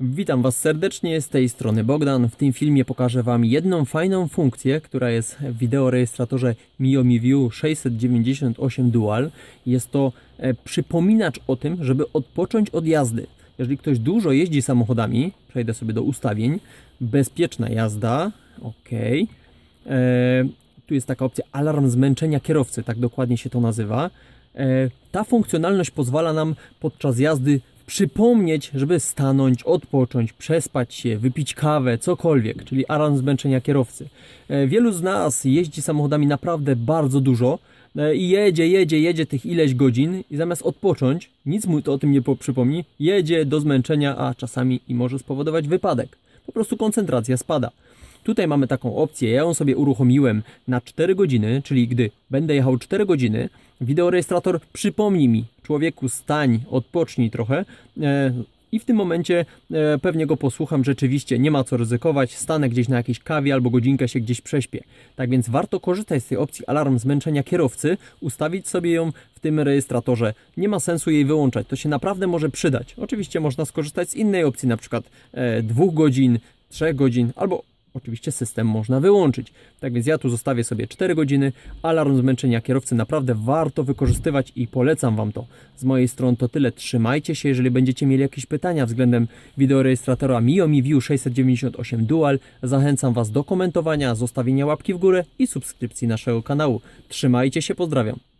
Witam Was serdecznie, z tej strony Bogdan. W tym filmie pokażę Wam jedną fajną funkcję, która jest w wideorejestratorze Mio MiVue 698 Dual. Jest to przypominacz o tym, żeby odpocząć od jazdy. Jeżeli ktoś dużo jeździ samochodami, przejdę sobie do ustawień, bezpieczna jazda, ok. Tu jest taka opcja alarm zmęczenia kierowcy, tak dokładnie się to nazywa. Ta funkcjonalność pozwala nam podczas jazdy przypomnieć, żeby stanąć, odpocząć, przespać się, wypić kawę, cokolwiek, czyli alarm zmęczenia kierowcy. Wielu z nas jeździ samochodami naprawdę bardzo dużo i jedzie tych ileś godzin i zamiast odpocząć, nic mu to o tym nie przypomni, jedzie do zmęczenia, a czasami i może spowodować wypadek. Po prostu koncentracja spada. Tutaj mamy taką opcję, ja ją sobie uruchomiłem na 4 godziny, czyli gdy będę jechał 4 godziny, wideorejestrator przypomni mi, człowieku, stań, odpocznij trochę i w tym momencie pewnie go posłucham, rzeczywiście nie ma co ryzykować, stanę gdzieś na jakiejś kawie albo godzinkę się gdzieś prześpię. Tak więc warto korzystać z tej opcji alarm zmęczenia kierowcy, ustawić sobie ją w tym rejestratorze. Nie ma sensu jej wyłączać, to się naprawdę może przydać. Oczywiście można skorzystać z innej opcji, na przykład 2 godzin, 3 godzin albo... Oczywiście system można wyłączyć. Tak więc ja tu zostawię sobie 4 godziny. Alarm zmęczenia kierowcy naprawdę warto wykorzystywać i polecam Wam to. Z mojej strony to tyle. Trzymajcie się. Jeżeli będziecie mieli jakieś pytania względem wideorejestratora Mio MiVue 698 Dual, zachęcam Was do komentowania, zostawienia łapki w górę i subskrypcji naszego kanału. Trzymajcie się, pozdrawiam.